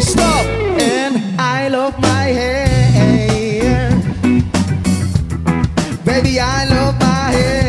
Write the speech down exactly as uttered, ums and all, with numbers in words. stop, and I love my hair. Baby, I love my hair.